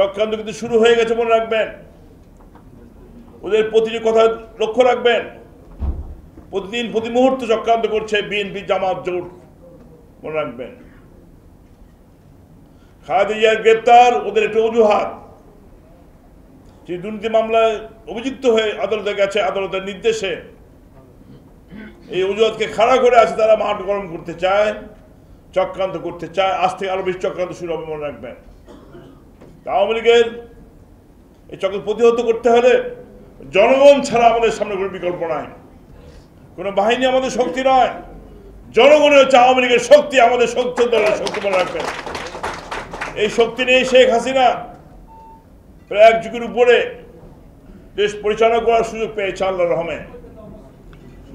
চক্রান্ত কিন্তু শুরু হয়ে গেছে মনে রাখবেন ওদের প্রতিটি কথা লক্ষ্য রাখবেন প্রতিদিন প্রতি মুহূর্তে চক্রান্ত করছে বিএনপি জামাত জোট মনে রাখবেন খাদিজা গ্রেফতার ওদের একটা অজুহাত যে দুর্নীতি মামলায় অভিযুক্ত হয়ে আদালতে গেছে আদালতের নির্দেশে এই অজুহাতকে খাড়া করে আছে তারা মাঠ গরম করতে চায় চক্রান্ত করতে চায় আজ থেকে আরো বেশি চক্রান্ত শুরু হবে মনে রাখবেন আওয়ামী লীগের এই চক্র প্রতিহত করতে হলে জনগণ ছাড়া আমাদের সামনে কোনো বিকল্প নাই কোনো বাহিনী আমাদের শক্তি নয় জনগণের চাই আওয়ামী লীগের শক্তি আমাদের শক্তি দলের শক্তি মনে রাখবেন এই শক্তি নিয়ে শেখ হাসিনা প্রায় এক যুগের উপরে দেশ পরিচালনা করার সুযোগ পেয়েছে আল্লাহর রহমে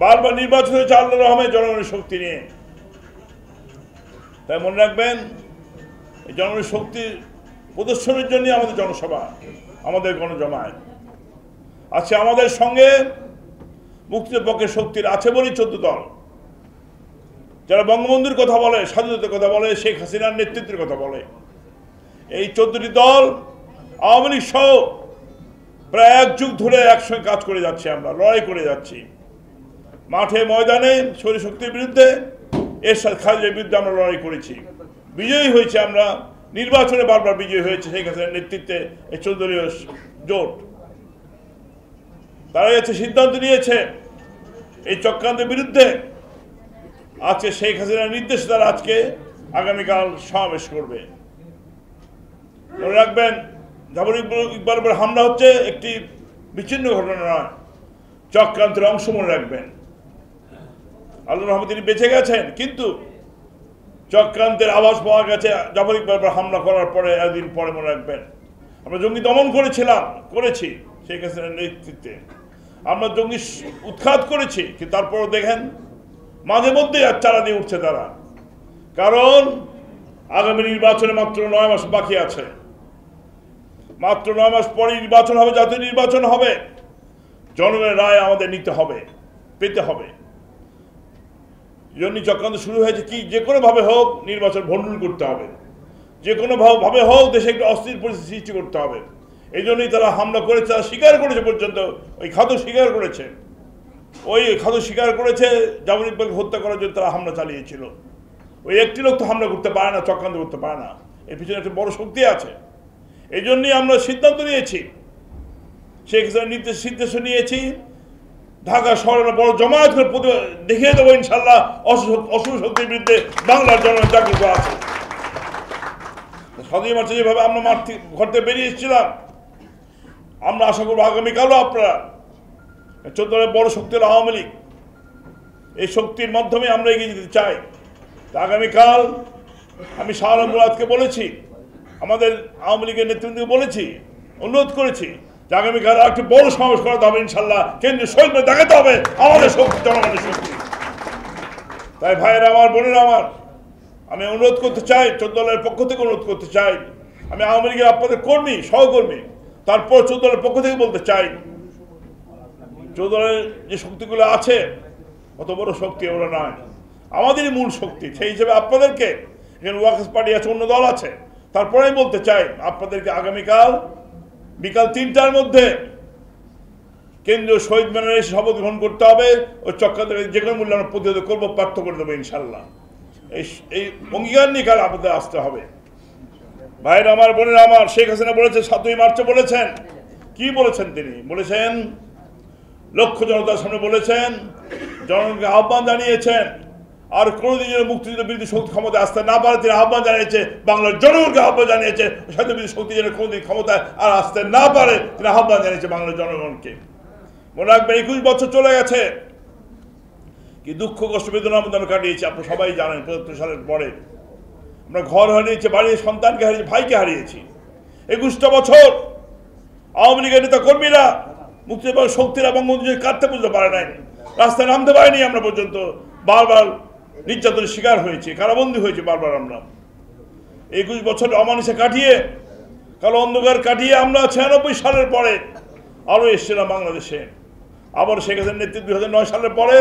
বারবার নির্বাচিত হয়েছে আল্লাহর রহমে জনগণের শক্তি নিয়ে তাই মনে রাখবেন এই জনগণের শক্তি প্রদর্শনের জন্য আমাদের জনসভা আমাদের গণজমায়েত আছে আমাদের সঙ্গে মুক্তিপক্ষের শক্তির আছে বলি 14 দল যারা বঙ্গবন্ধুর কথা বলে স্বাধীনতার কথা বলে শেখ হাসিনার নেতৃত্বের কথা বলে এই 14টি দল আওয়ামী লীগ সহ প্রায় এক যুগ ধরে একসঙ্গে কাজ করে যাচ্ছে আমরা লড়াই করে যাচ্ছি মাঠে ময়দানে শরীর শক্তির বিরুদ্ধে এর সাথে খালিদের বিরুদ্ধে আমরা লড়াই করেছি বিজয়ী হয়েছে আমরা নির্বাচনে বারবার বিজয় হয়েছে শেখ হাসিনার নেতৃত্বে এই 14 দলীয় জোট তারা এতে সিদ্ধান্ত নিয়েছে এই চক্রান্তের বিরুদ্ধে আজকে শেখ হাসিনার নির্দেশে তারা আজকে আগামীকাল সমাবেশ করবে মনে রাখবেন জাফর ইকবালের উপর হামলা হচ্ছে একটি বিচ্ছিন্ন ঘটনা নয় চক্রান্তের অংশ মনে রাখবেন আল্লাহর রহমতে তিনি বেঁচে গেছেন কিন্তু চক্রান্তের আভাস পাওয়া গেছে জাফর ইকবালের উপর হামলা করার পরে এতদিন পরে মনে রাখবেন আমরা জঙ্গি দমন করেছি শেখ হাসিনার নেতৃত্বে আমরা জঙ্গি উৎখাত করেছি কিন্তু তারপরও দেখেন মাঝে মধ্যে আর চারা দিয়ে উঠছে তারা কারণ আগামী নির্বাচনে মাত্র 9 মাস বাকি আছে মাত্র 9 মাস পরে নির্বাচন হবে জাতীয় নির্বাচন হবে জনগণের রায় আমাদের নিতে হবে পেতে হবে জন্য চক্রান্ত শুরু হয়েছে কি যে কোনোভাবে হোক নির্বাচন ভণ্ডুল করতে হবে যে কোনোভাবে হোক দেশে একটা অস্থির পরিস্থিতি সৃষ্টি করতে হবে এই জন্যই তারা হামলা করেছে তারা স্বীকার করেছে পর্যন্ত ওই খাদক স্বীকার করেছে জাফর ইকবালকে হত্যা করার জন্য তারা হামলা চালিয়েছিল ওই একটি লোক তো হামলা করতে পারে না চক্রান্ত করতে পারে না এর পিছনে একটা বড় শক্তি আছে এই জন্যই আমরা সিদ্ধান্ত নিয়েছি শেখ হাসিনার নির্দেশ নিয়েছি ঢাকা শহরে বড় জমায়েত করে দেখিয়ে দেবো ইনশাল্লাহ অসুর শক্তির বিরুদ্ধে বাংলার জনগণ জাগ্রত আছে 6 মার্চে যেভাবে আমরা মাঠ ঘরতে বেরিয়ে এসেছিলাম আমরা আশা করবো আগামীকালও আপনারা 14 বড় শক্তি হল আওয়ামী লীগ এই শক্তির মাধ্যমে আমরা এগিয়ে যেতে চাই আগামীকাল আমি শাহ আলম মুরাদকে বলেছি আমাদের আওয়ামী লীগের নেতৃত্বকে বলেছি অনুরোধ করেছি যে আগামীকাল একটি বড় সমাবেশ করাতে হবে ইনশাল্লাহ কেন্দ্রীয় সৈন্য দেখাতে হবে আমাদের শক্তি জনগণের শক্তি তাই ভাইয়েরা আমার বোনেরা আমার আমি অনুরোধ করতে চাই 14 দলের পক্ষ থেকে অনুরোধ করতে চাই আমি আওয়ামী লীগের আপনাদের কর্মী সহকর্মী তারপর 14 দলের পক্ষ থেকে বলতে চাই 14 দলের যে শক্তিগুলো আছে অত বড় শক্তি ওরা নয় আমাদেরই মূল শক্তি সেই হিসেবে আপনাদেরকে এখানে ওয়ার্কার্স পার্টি আছে অন্য দল আছে তারপরে বলতে চাই আপনাদেরকে আগামীকাল বিকাল 3টার মধ্যে কেন্দ্রীয় শহীদ মিনারে শপথ গ্রহণ করতে হবে ও চক্রান্তের যে কোনো মূল্যে আমরা প্রতিহত করবো পার্থ করে দেবো ইনশাল্লাহ এই অঙ্গীকার নিয়ে কাল আপনাদের আসতে হবে ভাইরা আমার বোনেরা আমার শেখ হাসিনা বলেছে 7 মার্চে বলেছেন কি বলেছেন তিনি বলেছেন লক্ষ জনতার সামনে বলেছেন জনগণকে আহ্বান জানিয়েছেন আর কোনোদিন যেন মুক্তিযুদ্ধ বিরোধী শক্তি ক্ষমতা আসতে না পারে তিনি আহ্বান জানিয়েছে বাংলার জনগণকে আহ্বান জানিয়েছে স্বাধীনতা বিরোধী শক্তি যেন কোনোদিন ক্ষমতায় আর আসতে না পারে তিনি আহ্বান জানিয়েছে বাংলার জনগণকে মনে রাখবেন 21 বছর চলে গেছে কি দুঃখ কষ্ট বেদনা আমরা কাটিয়েছি আপনারা সবাই জানেন 75 সালের পরে আমরা ঘর হারিয়েছি বাড়ির সন্তানকে হারিয়েছি ভাইকে হারিয়েছি 21টা বছর আওয়ামী লীগের নেতা কর্মীরা মুক্তিযুদ্ধ শক্তিরা বঙ্গবন্ধু কাটতে বুঝতে পারে নাই রাস্তায় নামতে পারেনি আমরা পর্যন্ত বারবার নির্যাতনের শিকার হয়েছে কারাবন্দী হয়েছে বারবার আমরা 21 বছর অমানুষে কাটিয়ে কালো অন্ধকার কাটিয়ে আমরা 96 সালের পরে আরও এসেছিলাম বাংলাদেশে আবার শেখ হাসিনার নেতৃত্বে 2009 সালের পরে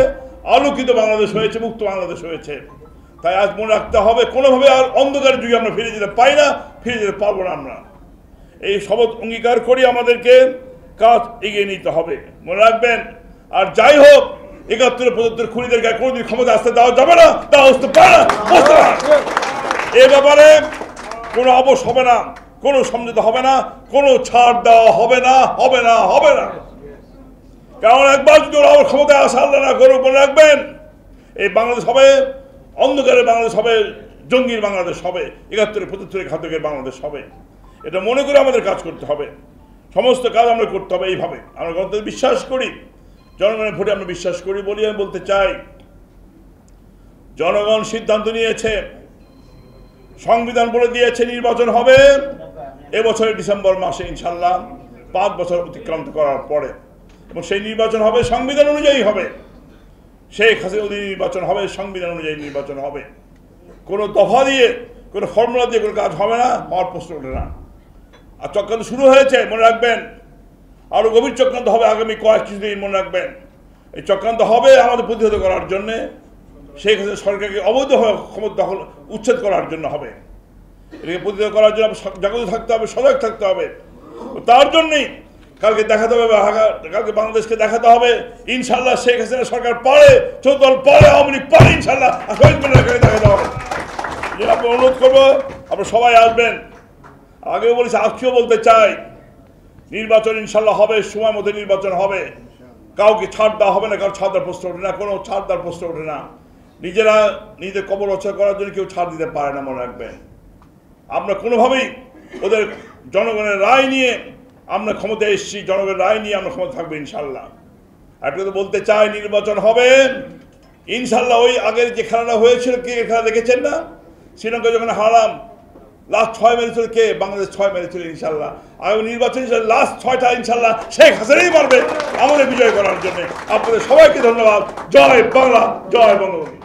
আলোকিত বাংলাদেশ হয়েছে মুক্ত বাংলাদেশ হয়েছে তাই আজ মনে রাখতে হবে কোনোভাবে আর অন্ধকার যুগে আমরা ফিরে যেতে পারি না ফিরে যেতে পারবো না আমরা এই শপথ অঙ্গীকার করি আমাদেরকে কাজ এগিয়ে নিতে হবে। মনে রাখবেন, আর যাই হোক ৭১ খুনিদের গায়ে কোনোদিন ক্ষমতা আসতে দেওয়া যাবে না, দেওয়া আসতে পারে না। এ ব্যাপারে কোনো অবশ হবে না, কোনো সমঝোতা হবে না, কোনো ছাড় দেওয়া হবে না, হবে না, হবে না। কারণ একবার যদি ওরা ক্ষমতায় আসা আল্লাহ না করুক, মনে রাখবেন এই বাংলাদেশ হবে অন্ধকারের বাংলাদেশ হবে, জঙ্গির বাংলাদেশ হবে, ৭১-৭৫ ঘাতকের বাংলাদেশ হবে। এটা মনে করে আমাদের কাজ করতে হবে, সমস্ত কাজ আমরা করতে হবে এইভাবে। আমরা গণতন্ত্রে বিশ্বাস করি, জনগণের ভোটে আমরা বিশ্বাস করি। বলি আমি বলতে চাই, জনগণ সিদ্ধান্ত নিয়েছে, সংবিধান বলে দিয়েছে নির্বাচন হবে এবছরের ডিসেম্বর মাসে ইনশাল্লাহ, ৫ বছর অতিক্রান্ত করার পরে। এবং সেই নির্বাচন হবে সংবিধান অনুযায়ী হবে, শেখ হাসিনা নির্বাচন হবে, সংবিধান অনুযায়ী নির্বাচন হবে। কোনো দফা দিয়ে, কোনো ফর্মুলা দিয়ে কোনো কাজ হবে না, হওয়ার প্রশ্ন ওঠে না। আর চক্রান্ত শুরু হয়েছে, মনে রাখবেন আরও গভীর চক্রান্ত হবে আগামী কয়েক কিছুদিন। মনে রাখবেন এই চক্রান্ত হবে আমাদের প্রতিহত করার জন্যে, শেখ হাসিনা সরকারকে অবৈধভাবে ক্ষমতা দখল উচ্ছেদ করার জন্য হবে। এটাকে প্রতিহত করার জন্য জাগ্রত থাকতে হবে, সজাগ থাকতে হবে। তার জন্যই কালকে দেখাতে হবে, কালকে বাংলাদেশকে দেখাতে হবে ইনশাল্লাহ শেখ হাসিনা সরকার পারে, চৌদল পারে, আওয়ামী লীগ পারে ইনশাল্লাহ। দেখাতে হবে। আপনার অনুরোধ করবো আপনারা সবাই আসবেন। আগেও বলেছি, আজকেও বলতে চাই, নির্বাচন ইনশাল্লাহ হবে, সময় মতো নির্বাচন হবে। কাউকে ছাড় দেওয়া হবে না, কারো ছাড় দেওয়ার প্রশ্ন ওঠে না, কোনো ছাড় দেওয়ার প্রশ্ন ওঠে না। নিজেরা নিজেদের কবর রচনা করার জন্য কেউ ছাড় দিতে পারে না, মনে রাখবেন। আমরা কোনোভাবেই ওদের জনগণের রায় নিয়ে আমরা ক্ষমতায় এসেছি, জনগণের রায় নিয়ে আমরা ক্ষমতা থাকবো ইনশাল্লাহ। একটা তো বলতে চাই, নির্বাচন হবে ইনশাল্লাহ। ওই আগের যে খেলাটা হয়েছিল, কে খেলা দেখেছেন না? শ্রীলঙ্কা যখন হারাম, লাস্ট 6 মেরেছিল কে? বাংলাদেশ 6 মেরেছিল ইনশাল্লাহ। আগামী নির্বাচন লাস্ট 6টা ইনশাল্লাহ শেখ হাসিনাই পারবে আমাদের বিজয় করার জন্য। আপনাদের সবাইকে ধন্যবাদ। জয় বাংলা, জয় বঙ্গবন্ধু।